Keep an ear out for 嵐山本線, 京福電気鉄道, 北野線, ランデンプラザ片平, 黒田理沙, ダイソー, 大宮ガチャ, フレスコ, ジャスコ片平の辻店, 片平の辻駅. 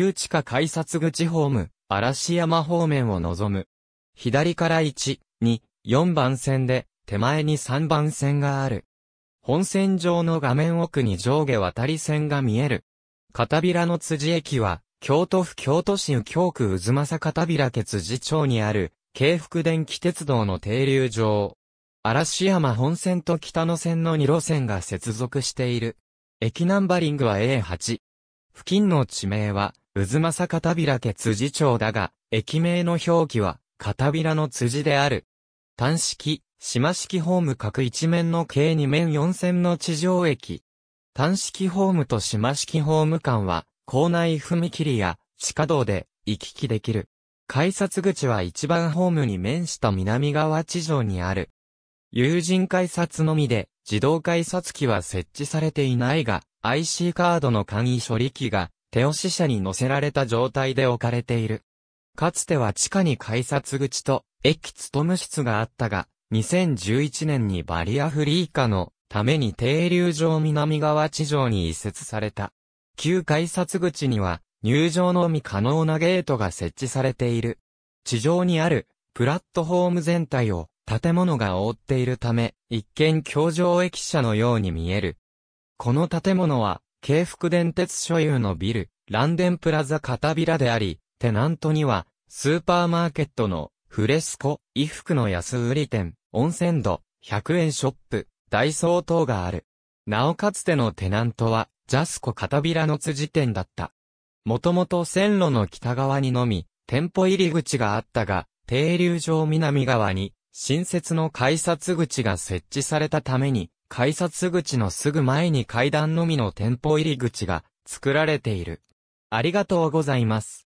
旧地下改札口ホーム、嵐山方面を望む。左から1、2、4番線で、手前に3番線がある。本線上の画面奥に上下渡り線が見える。片平の辻駅は、京都府京都市右京区太秦片平家辻町にある、京福電気鉄道の停留場。嵐山本線と北野線の2路線が接続している。駅ナンバリングは A8。付近の地名は、太秦片平家辻町だが、駅名の表記は、片平の辻である。単式、島式ホーム各一面の計2面4線の地上駅。単式ホームと島式ホーム間は、構内踏切や地下道で行き来できる。改札口は1番ホームに面した南側地上にある。有人改札のみで、自動改札機は設置されていないが、IC カードの簡易処理機が、手押し車に乗せられた状態で置かれている。かつては地下に改札口と、駅務室があったが、2011年にバリアフリー化のために停留場南側地上に移設された。旧改札口には入場のみ可能なゲートが設置されている。地上にあるプラットフォーム全体を建物が覆っているため、一見京上駅舎のように見える。この建物は京福電鉄所有のビル、ランデンプラザ片平であり、テナントにはスーパーマーケットのフレスコ、衣服の安売り店、温泉土、100円ショップ、ダイソー等がある。なおかつてのテナントは、ジャスコ片平の辻店だった。もともと線路の北側にのみ、店舗入り口があったが、停留場南側に、新設の改札口が設置されたために、改札口のすぐ前に階段のみの店舗入り口が作られている。ありがとうございます。